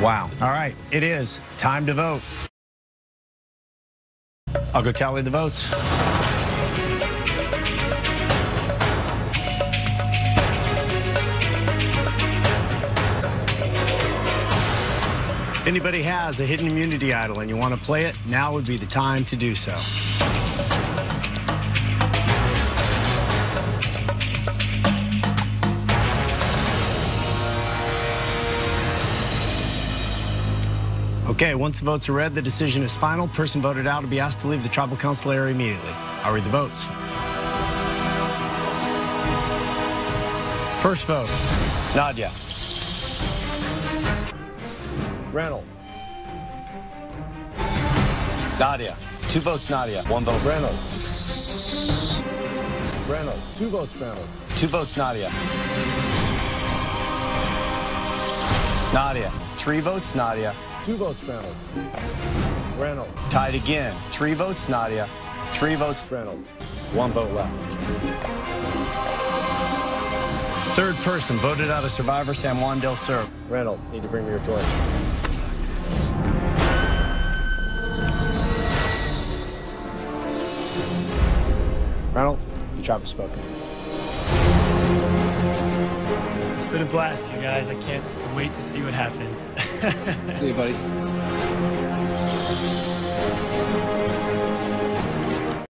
Wow. All right, it is time to vote. I'll go tally the votes. If anybody has a hidden immunity idol and you want to play it, now would be the time to do so. Okay, once the votes are read, the decision is final. Person voted out will be asked to leave the tribal council area immediately. I'll read the votes. First vote, Nadiya. Reynold. Nadiya. 2 votes Nadiya. 1 vote Reynold. Reynold. 2 votes Reynold. 2 votes Nadiya. Nadiya. 3 votes Nadiya. 2 votes Reynold. Reynold. Tied again. 3 votes Nadiya. 3 votes Reynold. 1 vote left. Third person voted out of Survivor San Juan del Sur. Reynold, need to bring me your torch. Reynold, the tribe has spoken. It's been a blast, you guys. I can't wait to see what happens. See you, buddy.